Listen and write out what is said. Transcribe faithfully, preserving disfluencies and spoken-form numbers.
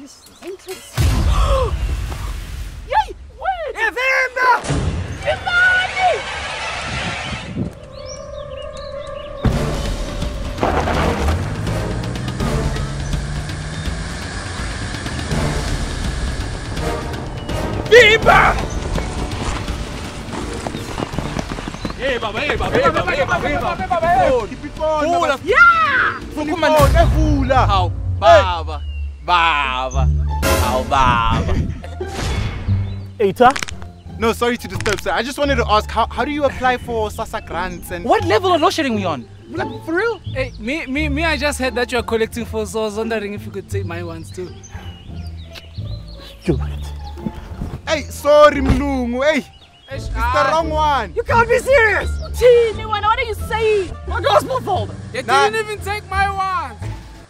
this is interesting. Yay! Wait! É verba! Verdade! Viva! Viva, viva, viva, viva, viva, viva! Que pipoca! Yeah! Vou comandar é rula! Au, baba! Baba! Au, baba! Eita? No, sorry to disturb, sir. I just wanted to ask, how, how do you apply for SASSA grants and... What level of load shedding we on? Like, for real? Hey, me, me, me, I just heard that you are collecting for, so I was wondering if you could take my ones too. Stupid. Hey, sorry, Mlungu, hey! It's the wrong one! You can't be serious! What are you saying? My gospel folder! You didn't even take my wand!